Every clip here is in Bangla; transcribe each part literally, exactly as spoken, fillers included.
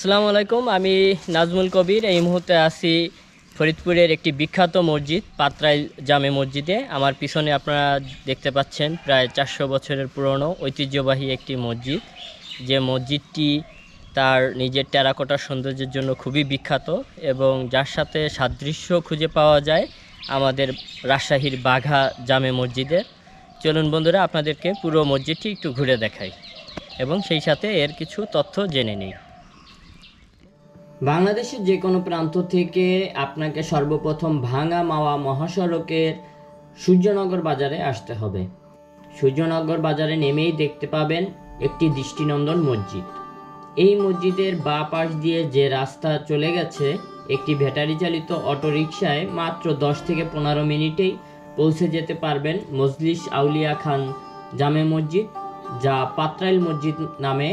আসসালামু আলাইকুম, আমি নাজমুল কবির। এই মুহূর্তে আছি ফরিদপুরের একটি বিখ্যাত মসজিদ পাত্রাইল জামে মসজিদে। আমার পিছনে আপনারা দেখতে পাচ্ছেন প্রায় চারশো বছরের পুরনো ঐতিহ্যবাহী একটি মসজিদ, যে মসজিদটি তার নিজের টেরাকোটা সৌন্দর্যের জন্য খুবই বিখ্যাত এবং যার সাথে সাদৃশ্য খুঁজে পাওয়া যায় আমাদের রাজশাহীর বাঘা জামে মসজিদের। চলুন বন্ধুরা, আপনাদেরকে পুরো মসজিদটি একটু ঘুরে দেখাই এবং সেই সাথে এর কিছু তথ্য জেনে নিই। বাংলাদেশের যে কোনো প্রান্ত থেকে আপনাকে সর্বপ্রথম ভাঙ্গা মাওয়া মহাসড়কের সূর্যনগর বাজারে আসতে হবে। সূর্যনগর বাজারে নেমেই দেখতে পাবেন একটি দৃষ্টিনন্দন মসজিদ। এই মসজিদের বাঁ পাশ দিয়ে যে রাস্তা চলে গেছে, একটি ব্যাটারি চালিত অটোরিকশায় মাত্র দশ থেকে পনেরো মিনিটেই পৌঁছে যেতে পারবেন মজলিস আউলিয়া খান জামে মসজিদ, যা পাত্রাইল মসজিদ নামে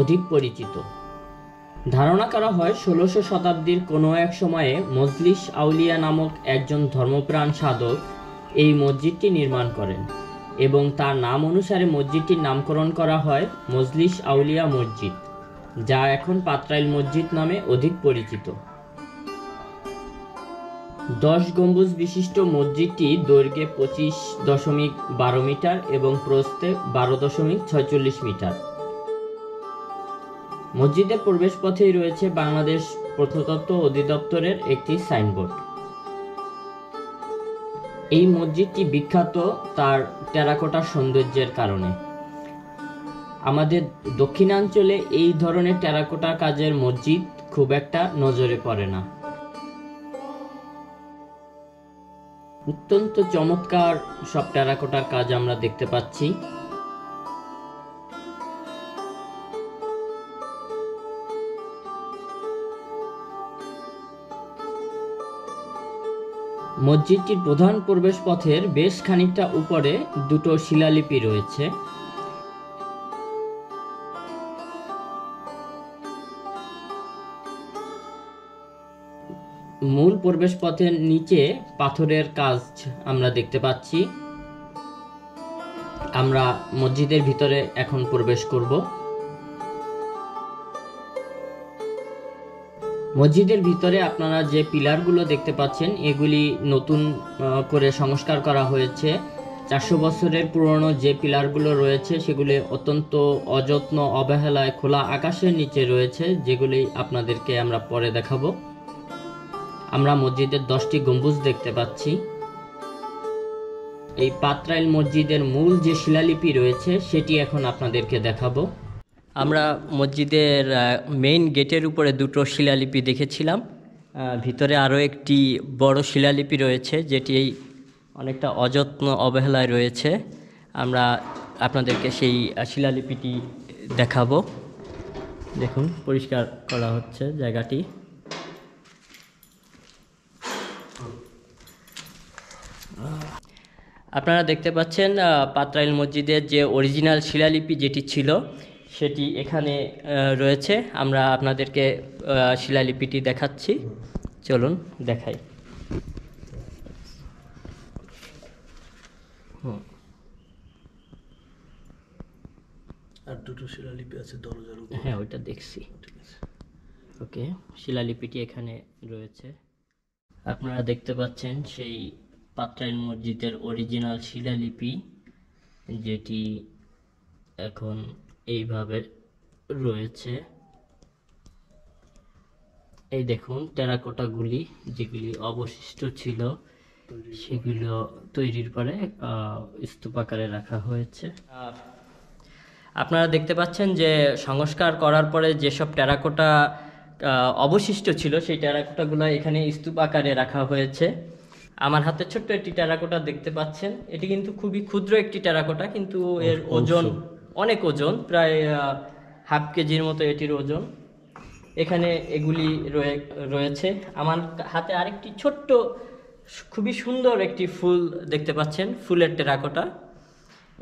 অধিক পরিচিত। ধারণা করা হয় ষোলোশো শতাব্দীর কোনো এক সময়ে মজলিস আউলিয়া নামক একজন ধর্মপ্রাণ সাধক এই মসজিদটি নির্মাণ করেন এবং তার নাম অনুসারে মসজিদটির নামকরণ করা হয় মজলিস আউলিয়া মসজিদ, যা এখন পাত্রাইল মসজিদ নামে অধিক পরিচিত। দশ গম্বুজ বিশিষ্ট মসজিদটি দৈর্ঘ্যে পঁচিশ দশমিক বারো মিটার এবং প্রস্থে বারো দশমিক ছয়চল্লিশ মিটার। মসজিদের প্রবেশ পথেই রয়েছে বাংলাদেশ প্রত্নতত্ত্ব অধিদপ্তরের একটি সাইনবোর্ড। এই মসজিদটি বিখ্যাত তার টেরাকোটার সৌন্দর্যের কারণে। আমাদের দক্ষিণাঞ্চলে এই ধরনের টেরাকোটা কাজের মসজিদ খুব একটা নজরে পড়ে না। অত্যন্ত চমৎকার সব টেরাকোটার কাজ আমরা দেখতে পাচ্ছি। মসজিদটির প্রধান প্রবেশ পথের বেশ খানিকটা উপরে দুটো শিলালিপি রয়েছে। মূল প্রবেশ পথের নিচে পাথরের কাজ আমরা দেখতে পাচ্ছি। আমরা মসজিদের ভিতরে এখন প্রবেশ করব। মসজিদের ভিতরে আপনারা যে পিলারগুলো দেখতে পাচ্ছেন, এগুলি নতুন করে সংস্কার করা হয়েছে। চারশো বছরের পুরনো যে পিলারগুলো রয়েছে সেগুলি অত্যন্ত অযত্ন অবহেলায় খোলা আকাশের নিচে রয়েছে, যেগুলি আপনাদেরকে আমরা পরে দেখাবো। আমরা মসজিদের দশটি গম্বুজ দেখতে পাচ্ছি। এই পাত্রাইল মসজিদের মূল যে শিলালিপি রয়েছে সেটি এখন আপনাদেরকে দেখাবো। আমরা মসজিদের মেইন গেটের উপরে দুটো শিলালিপি দেখেছিলাম। ভিতরে আরও একটি বড় শিলালিপি রয়েছে যেটি অনেকটা অযত্ন অবহেলায় রয়েছে। আমরা আপনাদেরকে সেই শিলালিপিটি দেখাবো। দেখুন, পরিষ্কার করা হচ্ছে জায়গাটি। আপনারা দেখতে পাচ্ছেন পাত্রাইল মসজিদের যে অরিজিনাল শিলালিপি যেটি ছিল সেটি এখানে রয়েছে। আমরা আপনাদেরকে শিলালিপিটি দেখাচ্ছি, চলুন দেখাই। আর দুটো শিলালিপি আছে দরজার উপরে, হ্যাঁ ওইটা দেখছি। ঠিক আছে, ওকে, শিলালিপিটি এখানে রয়েছে। আপনারা দেখতে পাচ্ছেন সেই পাত্রাইল মসজিদের অরিজিনাল শিলালিপি, যেটি এখন এইভাবে রয়েছে। এই দেখুন টেরাকোটাগুলি, যেগুলি অবশিষ্ট ছিল সেগুলো তৈরির পরে স্তূপাকারে রাখা হয়েছে। আপনারা দেখতে পাচ্ছেন যে সংস্কার করার পরে যেসব টেরাকোটা অবশিষ্ট ছিল সেই টেরাকোটাগুলো এখানে স্তূপাকারে রাখা হয়েছে। আমার হাতে ছোট্ট একটি টেরাকোটা দেখতে পাচ্ছেন। এটি কিন্তু খুবই ক্ষুদ্র একটি টেরাকোটা, কিন্তু এর ওজন অনেক, ওজন প্রায় হাফ কেজির মতো এটির ওজন। এখানে এগুলি রয়েছে। আমার হাতে আরেকটি ছোট্ট খুবই সুন্দর একটি ফুল দেখতে পাচ্ছেন, ফুলের টেরাকোটা।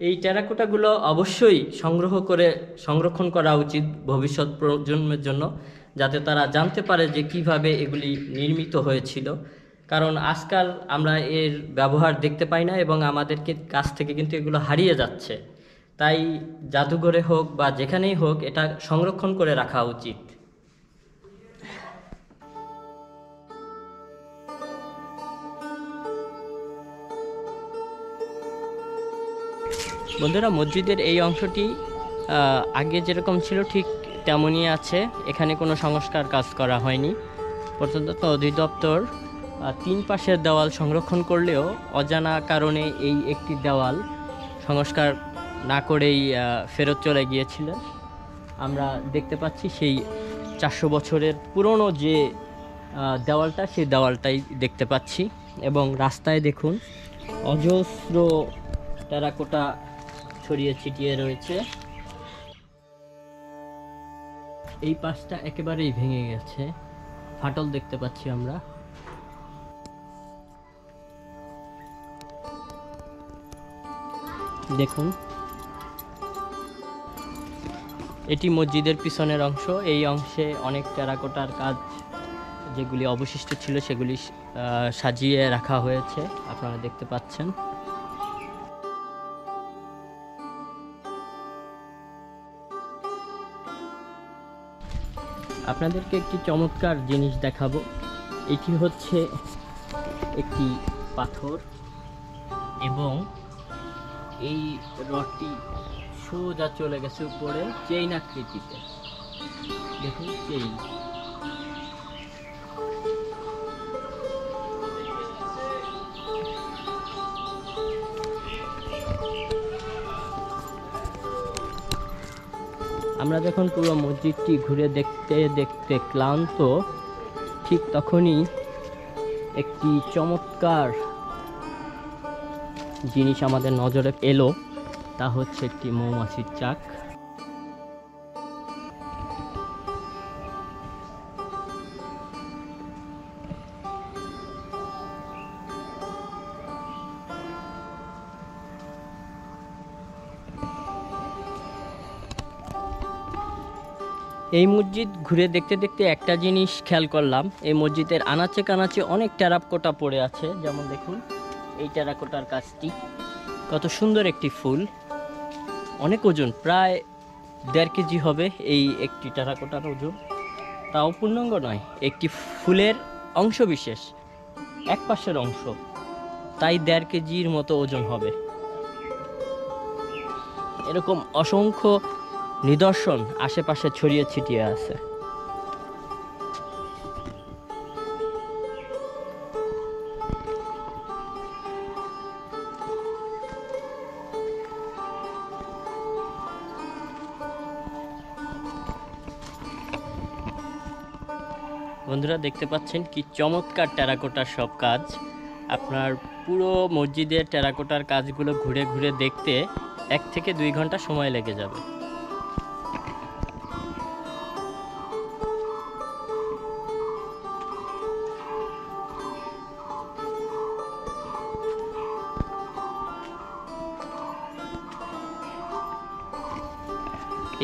এই টেরাকোটাগুলো অবশ্যই সংগ্রহ করে সংরক্ষণ করা উচিত ভবিষ্যৎ প্রজন্মের জন্য, যাতে তারা জানতে পারে যে কিভাবে এগুলি নির্মিত হয়েছিল। কারণ আজকাল আমরা এর ব্যবহার দেখতে পাই না এবং আমাদের কাছ থেকে কিন্তু এগুলো হারিয়ে যাচ্ছে। তাই জাদুঘরে হোক বা যেখানেই হোক এটা সংরক্ষণ করে রাখা উচিত। বন্ধুরা মসজিদের এই অংশটি আগে যেরকম ছিল ঠিক তেমনই আছে, এখানে কোনো সংস্কার কাজ করা হয়নি। প্রত্নতত্ত্ব অধিদপ্তর তিন পাশের দেওয়াল সংরক্ষণ করলেও অজানা কারণে এই একটি দেওয়াল সংস্কার না করেই ফেরত চলে গিয়েছিল। আমরা দেখতে পাচ্ছি সেই চারশো বছরের পুরনো যে দেওয়ালটা, সেই দেওয়ালটাই দেখতে পাচ্ছি। এবং রাস্তায় দেখুন অজস্র টেরাকোটা ছড়িয়ে ছিটিয়ে রয়েছে। এই পাশটা একেবারেই ভেঙে গেছে, ফাটল দেখতে পাচ্ছি আমরা। দেখুন এটি মসজিদের পিছনের অংশ, এই অংশে অনেক টেরাকোটার কাজ যেগুলি অবশিষ্ট ছিল সেগুলি সাজিয়ে রাখা হয়েছে, আপনারা দেখতে পাচ্ছেন। আপনাদেরকে একটি চমৎকার জিনিস দেখাবো। এটি হচ্ছে একটি পাথর এবং এই রডটি সোজা চলে গেছে উপরে চেইন আকৃতিতে। দেখুন চেইন, আমরা যখন পুরো মসজিদটি ঘুরে দেখতে দেখতে ক্লান্ত, ঠিক তখনই একটি চমৎকার জিনিস আমাদের নজরে এলো, তা হচ্ছে একটি মৌমাছির চাক। এই মসজিদ ঘুরে দেখতে দেখতে একটা জিনিস খেয়াল করলাম, এই মসজিদের আনাচে কানাচে অনেক টেরাকোটা পড়ে আছে। যেমন দেখুন এই টেরাকোটার কাজটি, কত সুন্দর একটি ফুল, অনেক ওজন, প্রায় দেড় কেজি হবে এই একটি টেরাকোটার ওজন, তাও পূর্ণাঙ্গ নয়, একটি ফুলের অংশ বিশেষ, এক পাশের অংশ, তাই দেড় কেজির মতো ওজন হবে। এরকম অসংখ্য নিদর্শন আশেপাশে ছড়িয়ে ছিটিয়ে আছে। বন্ধুরা দেখতে পাচ্ছেন কি চমৎকার টেরাকোটার সব কাজ। আপনার পুরো মসজিদের টেরাকোটার কাজগুলো ঘুরে ঘুরে দেখতে এক থেকে দুই ঘন্টা সময় লেগে যাবে।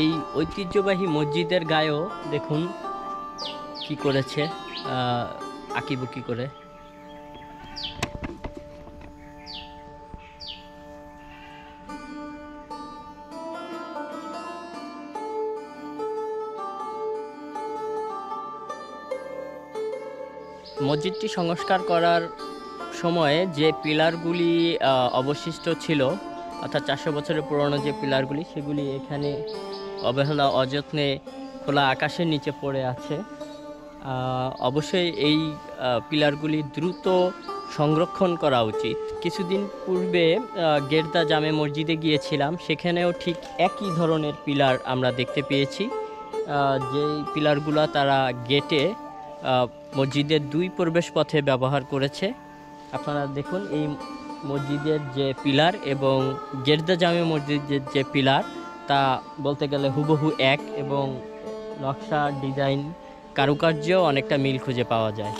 এই ঐতিহ্যবাহী মসজিদের গায়েও দেখুন কি করেছে আঁকিবুকি করে। মসজিদটি সংস্কার করার সময়ে যে পিলারগুলি অবশিষ্ট ছিল, অর্থাৎ চারশো বছরের পুরনো যে পিলারগুলি, সেগুলি এখানে অবহেলা অযত্নে খোলা আকাশের নিচে পড়ে আছে। অবশ্যই এই পিলারগুলি দ্রুত সংরক্ষণ করা উচিত। কিছুদিন পূর্বে গেরদা জামে মসজিদে গিয়েছিলাম, সেখানেও ঠিক একই ধরনের পিলার আমরা দেখতে পেয়েছি। যেই পিলারগুলো তারা গেটে মসজিদের দুই প্রবেশ পথে ব্যবহার করেছে। আপনারা দেখুন এই মসজিদের যে পিলার এবং গেরদা জামে মসজিদের যে পিলার, তা বলতে গেলে হুবহু এক, এবং নকশা, ডিজাইন, কারুকার্য অনেকটা মিল খুঁজে পাওয়া যায়।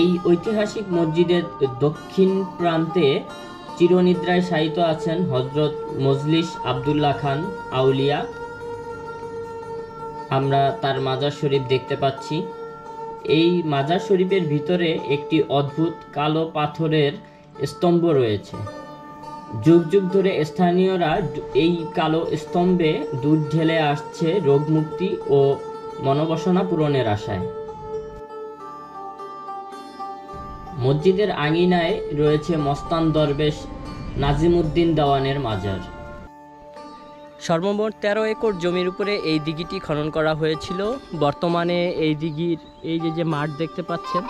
এই ঐতিহাসিক মসজিদের দক্ষিণ প্রান্তে চিরনিদ্রায় শায়িত আছেন হযরত মজলিস আব্দুল্লাহ খান আউলিয়া। আমরা তার মাজার শরীফ দেখতে পাচ্ছি। এই মাজার শরীফের ভিতরে একটি অদ্ভুত কালো পাথরের স্তম্ভ রয়েছে। যুগ যুগ ধরে স্থানীয়রা এই কালো স্তম্ভে দুধ ঢেলে আসছে রোগমুক্তি ও মনোবাসনা পূরণের আশায়। মসজিদের আঙিনায় রয়েছে মস্তান দরবেশ নাজিমুদ্দিন দেওয়ানের মাজার। সর্বমোট তেরো একর জমির উপরে এই দিঘিটি খনন করা হয়েছিল। বর্তমানে এই দিঘির এই যে যে মাঠ দেখতে পাচ্ছেন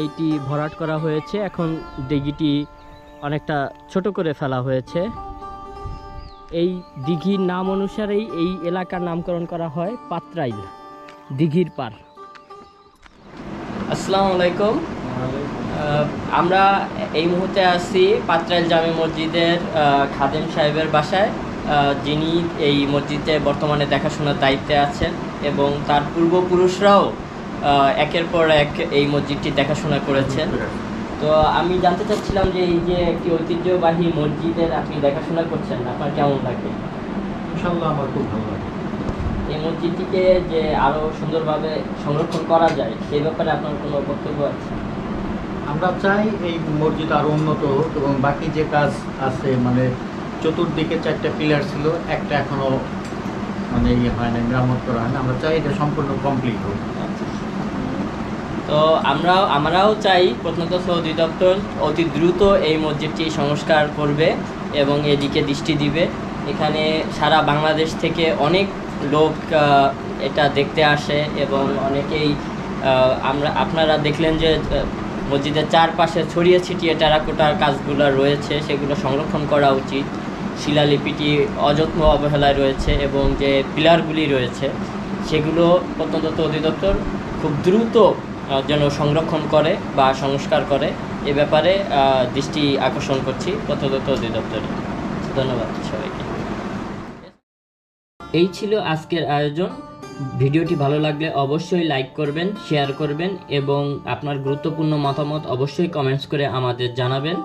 এইটি ভরাট করা হয়েছে। এখন দিঘিটি অনেকটা ছোট করে ফেলা হয়েছে। এই দিঘির নাম অনুসারেই এই এলাকার নামকরণ করা হয় পাত্রাইল, দিঘির পার। আসসালামু আলাইকুম। আমরা এই মুহূর্তে আছি পাত্রাইল জামে মসজিদের খাদেম সাহেবের বাসায়, যিনি এই মসজিদে বর্তমানে দেখাশোনার দায়িত্বে আছেন এবং তার পূর্বপুরুষরাও একের পর এক এই মসজিদটি দেখাশোনা করেছেন। তো আমি জানতে চাচ্ছিলাম যে এই যে একটি ঐতিহ্যবাহী মসজিদের আপনি দেখাশোনা করছেন, আপনার কেমন লাগে? ইনশাআল্লাহ আমার খুব ভালো লাগে। এই মসজিদটিকে যে আরও সুন্দরভাবে সংরক্ষণ করা যায় সেই ব্যাপারে আপনার কোনো বক্তব্য আছে? আমরা চাই এই মসজিদ আরও উন্নত হোক এবং বাকি যে কাজ আছে, মানে চতুর্দিকে চারটা পিলার ছিল, একটা এখনও মানে ইয়ে হয় না, মেরামত করা হয় না। আমরা চাই এটা সম্পূর্ণ কমপ্লিট হোক। তো আমরা আমরাও চাই প্রত্নতত্ত্ব অধিদপ্তর অতি দ্রুত এই মসজিদটি সংস্কার করবে এবং এদিকে দৃষ্টি দিবে। এখানে সারা বাংলাদেশ থেকে অনেক লোক এটা দেখতে আসে এবং অনেকেই আমরা আপনারা দেখলেন যে মসজিদের চারপাশে ছড়িয়ে ছিটিয়ে টেরাকোটার কাজগুলো রয়েছে, সেগুলো সংরক্ষণ করা উচিত। শিলালিপিটি অযত্ন অবহেলায় রয়েছে এবং যে পিলারগুলি রয়েছে সেগুলো প্রত্নতত্ত্ব অধিদপ্তর খুব দ্রুত যেন সংরক্ষণ করে বা সংস্কার করে, এ ব্যাপারে দৃষ্টি আকর্ষণ করছি প্রত্নতত্ত্ব অধিদপ্তরে। ধন্যবাদ সবাইকে। এই ছিল আজকের আয়োজন। ভিডিওটি ভালো লাগলে অবশ্যই লাইক করবেন, শেয়ার করবেন এবং আপনার গুরুত্বপূর্ণ মতামত অবশ্যই কমেন্টস করে আমাদের জানাবেন।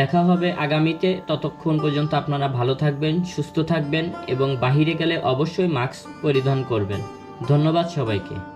দেখা হবে আগামীতে। ততক্ষণ পর্যন্ত আপনারা ভালো থাকবেন, সুস্থ থাকবেন এবং বাহিরে গেলে অবশ্যই মাস্ক পরিধান করবেন। ধন্যবাদ সবাইকে।